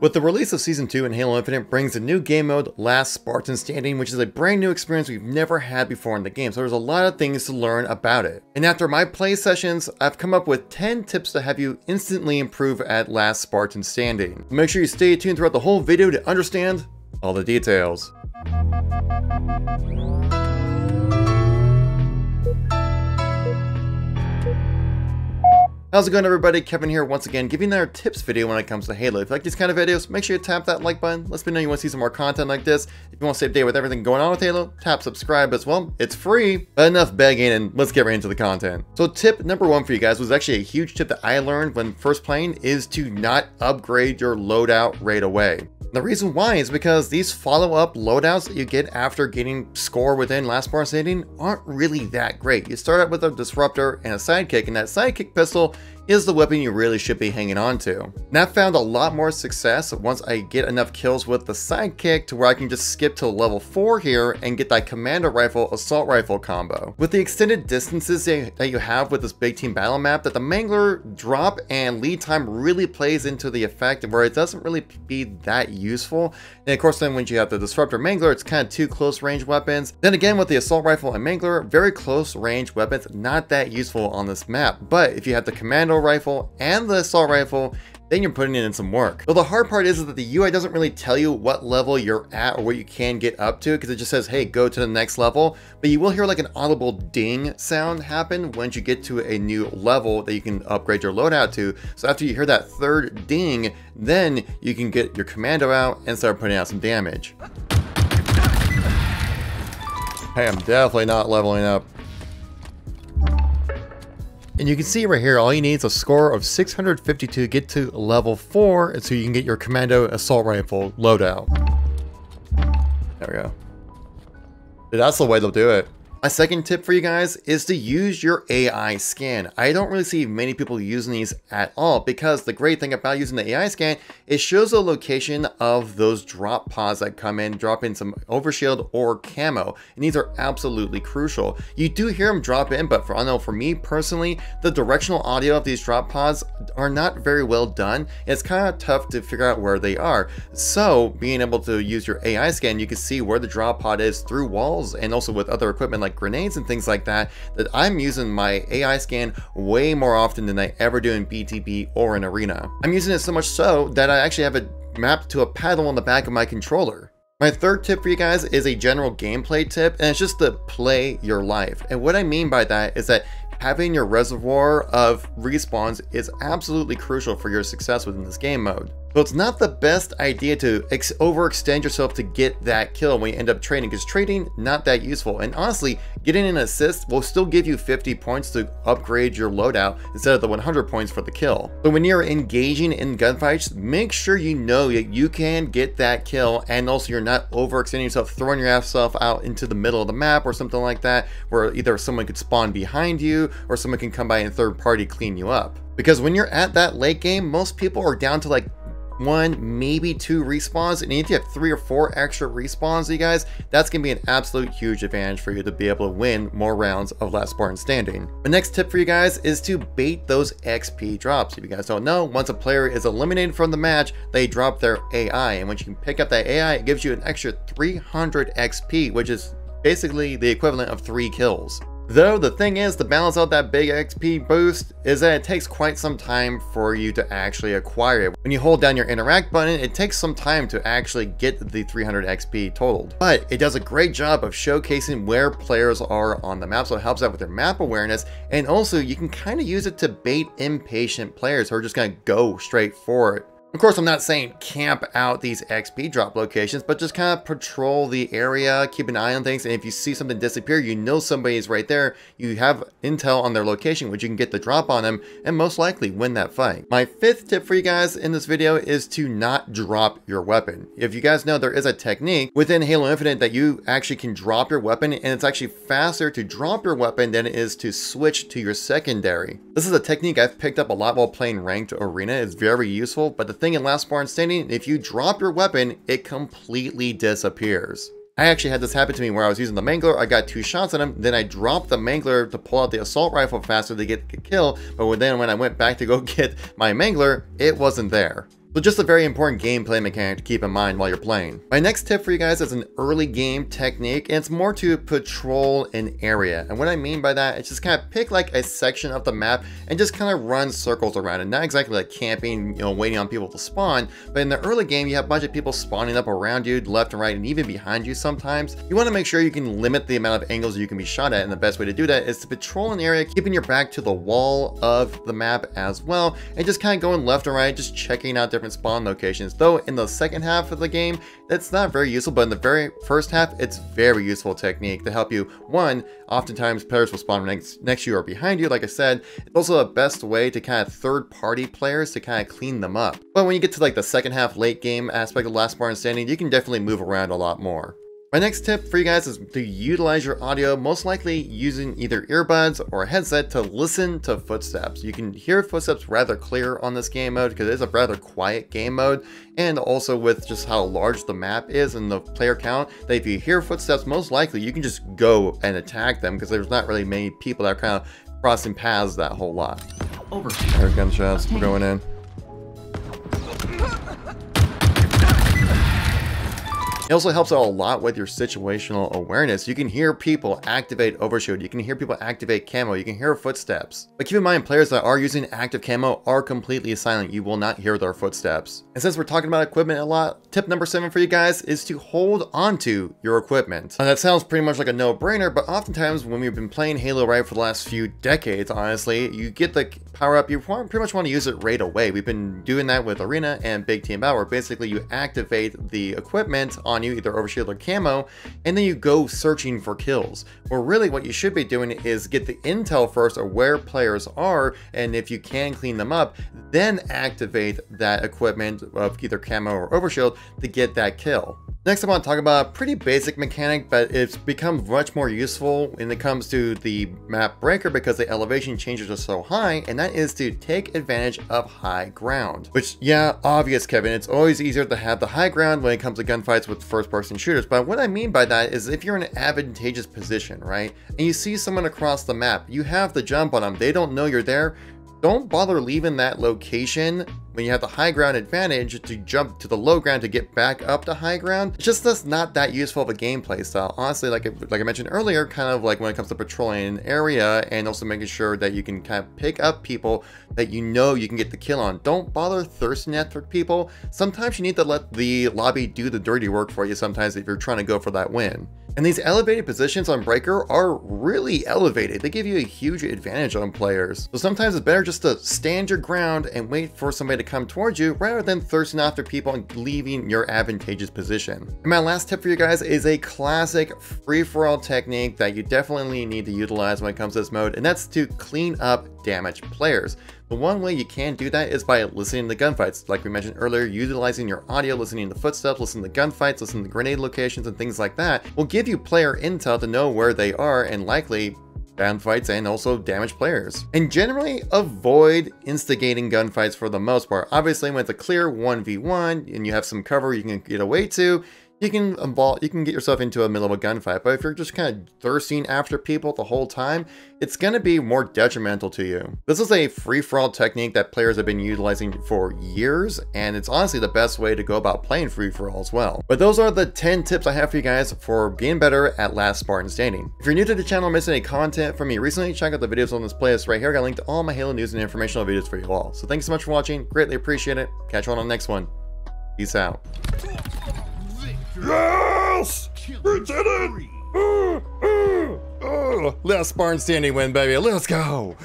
With the release of Season 2 in Halo Infinite brings a new game mode, Last Spartan Standing, which is a brand new experience we've never had before in the game, so there's a lot of things to learn about it. And after my play sessions, I've come up with 10 tips to have you instantly improve at Last Spartan Standing. Make sure you stay tuned throughout the whole video to understand all the details. How's it going, everybody? Kevin here once again, giving another tips video when it comes to Halo. If you like these kind of videos, make sure you tap that like button. Let me know you want to see some more content like this. If you want to stay up to date with everything going on with Halo, tap subscribe as well. It's free, but enough begging and let's get right into the content. So tip number one for you guys was actually a huge tip that I learned when first playing is to not upgrade your loadout right away. The reason why is because these follow-up loadouts that you get after getting score within Last Spartan Standing aren't really that great. You start out with a Disruptor and a Sidekick, and that Sidekick pistol is the weapon you really should be hanging on to. And I found a lot more success once I get enough kills with the Sidekick to where I can just skip to level 4 here and get that commando rifle, assault rifle combo. With the extended distances that you have with this big team battle map, that the mangler drop and lead time really plays into the effect where it doesn't really be that useful. And of course then when you have the Disruptor mangler, it's kind of two close range weapons. Then again with the assault rifle and mangler, very close range weapons, not that useful on this map. But if you have the commando rifle and the assault rifle, then you're putting in some work. Though the hard part is that the UI doesn't really tell you what level you're at or what you can get up to, because it just says, hey, go to the next level. But you will hear like an audible ding sound happen once you get to a new level that you can upgrade your loadout to. So after you hear that third ding, then you can get your commando out and start putting out some damage. Hey, I'm definitely not leveling up. And you can see right here, all you need is a score of 652 to get to level 4, and so you can get your commando assault rifle loadout. There we go. Dude, that's the way they'll do it. My second tip for you guys is to use your AI scan. I don't really see many people using these at all, because the great thing about using the AI scan, it shows the location of those drop pods that come in, drop in some overshield or camo, and these are absolutely crucial. You do hear them drop in, but for me personally, the directional audio of these drop pods are not very well done, and it's kind of tough to figure out where they are. So being able to use your AI scan, you can see where the drop pod is through walls and also with other equipment like grenades and things like that. That I'm using my AI scan way more often than I ever do in BTB or in Arena. I'm using it so much so that I actually have it mapped to a paddle on the back of my controller. My third tip for you guys is a general gameplay tip, and it's just to play your life. And what I mean by that is that having your reservoir of respawns is absolutely crucial for your success within this game mode. So it's not the best idea to overextend yourself to get that kill when you end up trading, because trading, not that useful. And honestly, getting an assist will still give you 50 points to upgrade your loadout instead of the 100 points for the kill. So when you're engaging in gunfights, make sure you know that you can get that kill, and also you're not overextending yourself, throwing your ass off out into the middle of the map or something like that, where either someone could spawn behind you or someone can come by and third party clean you up. Because when you're at that late game, most people are down to like 1, maybe 2 respawns, and if you have 3 or 4 extra respawns, you guys, that's gonna be an absolute huge advantage for you to be able to win more rounds of Last Spartan Standing. The next tip for you guys is to bait those XP drops. If you guys don't know, once a player is eliminated from the match, they drop their AI, and once you can pick up that AI, it gives you an extra 300 XP, which is basically the equivalent of 3 kills. Though the thing is, to balance out that big XP boost is that it takes quite some time for you to actually acquire it. When you hold down your interact button, it takes some time to actually get the 300 XP totaled. But it does a great job of showcasing where players are on the map, so it helps out with their map awareness, and also you can kind of use it to bait impatient players who are just gonna go straight for it. Of course, I'm not saying camp out these XP drop locations, but just kind of patrol the area, keep an eye on things, and if you see something disappear, you know somebody's right there, you have intel on their location, which you can get the drop on them, and most likely win that fight. My fifth tip for you guys in this video is to not drop your weapon. If you guys know, there is a technique within Halo Infinite that you actually can drop your weapon, and it's actually faster to drop your weapon than it is to switch to your secondary. This is a technique I've picked up a lot while playing Ranked Arena. It's very useful, but the thing in Last Spartan Standing, if you drop your weapon, it completely disappears. I actually had this happen to me where I was using the mangler, I got 2 shots at him, then I dropped the mangler to pull out the assault rifle faster to get the kill, but then when I went back to go get my mangler, it wasn't there. So just a very important gameplay mechanic to keep in mind while you're playing. My next tip for you guys is an early game technique, and it's more to patrol an area. And what I mean by that is just kind of pick like a section of the map and just kind of run circles around it. Not exactly like camping, you know, waiting on people to spawn, but in the early game, you have a bunch of people spawning up around you, left and right, and even behind you sometimes. You want to make sure you can limit the amount of angles you can be shot at, and the best way to do that is to patrol an area, keeping your back to the wall of the map as well, and just kind of going left and right, just checking out different spawn locations. Though in the second half of the game, it's not very useful, but in the very first half, it's very useful technique to help you. One, oftentimes players will spawn next to you or behind you, like I said. It's also the best way to kind of third-party players to kind of clean them up. But when you get to like the second half late game aspect of Last Spartan Standing, you can definitely move around a lot more. My next tip for you guys is to utilize your audio, most likely using either earbuds or a headset to listen to footsteps. You can hear footsteps rather clear on this game mode because it is a rather quiet game mode, and also with just how large the map is and the player count, that if you hear footsteps, most likely you can just go and attack them because there's not really many people that are kind of crossing paths that whole lot. Over. There's gunshots going in. It also helps out a lot with your situational awareness. You can hear people activate overshoot. You can hear people activate camo. You can hear footsteps. But keep in mind, players that are using active camo are completely silent. You will not hear their footsteps. And since we're talking about equipment a lot, tip number 7 for you guys is to hold onto your equipment. Now that sounds pretty much like a no-brainer, but oftentimes when we've been playing Halo right for the last few decades, honestly, you get the power up, you pretty much want to use it right away. We've been doing that with Arena and Big Team Battle, where basically you activate the equipment on you, either overshield or camo, and then you go searching for kills. Well, really what you should be doing is get the intel first of where players are, and if you can clean them up, then activate that equipment of either camo or overshield to get that kill. Next, I want to talk about a pretty basic mechanic, but it's become much more useful when it comes to the map breaker because the elevation changes are so high, and that is to take advantage of high ground. Which, yeah, obvious, Kevin, it's always easier to have the high ground when it comes to gunfights with first-person shooters, but what I mean by that is if you're in an advantageous position, right, and you see someone across the map, you have the jump on them, they don't know you're there, don't bother leaving that location when you have the high ground advantage to jump to the low ground to get back up to high ground. It's just that's not that useful of a gameplay style. Honestly, like I mentioned earlier, kind of like when it comes to patrolling an area and also making sure that you can kind of pick up people that you know you can get the kill on. Don't bother thirsting after people. Sometimes you need to let the lobby do the dirty work for you sometimes if you're trying to go for that win. And these elevated positions on Breaker are really elevated. They give you a huge advantage on players. So sometimes it's better just to stand your ground and wait for somebody to come towards you rather than thirsting after people and leaving your advantageous position. And my last tip for you guys is a classic free-for-all technique that you definitely need to utilize when it comes to this mode, and that's to clean up damaged players. The one way you can do that is by listening to gunfights. Like we mentioned earlier, utilizing your audio, listening to footsteps, listening to gunfights, listening to grenade locations and things like that will give you player intel to know where they are and likely gunfights and also damaged players. And generally avoid instigating gunfights for the most part. Obviously when it's a clear 1v1 and you have some cover you can get away to, you can get yourself into a middle of a gunfight, but if you're just kind of thirsting after people the whole time, it's going to be more detrimental to you. This is a free-for-all technique that players have been utilizing for years, and it's honestly the best way to go about playing free-for-all as well. But those are the 10 tips I have for you guys for getting better at Last Spartan Standing. If you're new to the channel and missed any content from me recently, check out the videos on this playlist right here. I got linked to all my Halo news and informational videos for you all. So thanks so much for watching. Greatly appreciate it. Catch you all on the next one. Peace out. Yes! We did it! Last Spartan Standing win, baby. Let's go!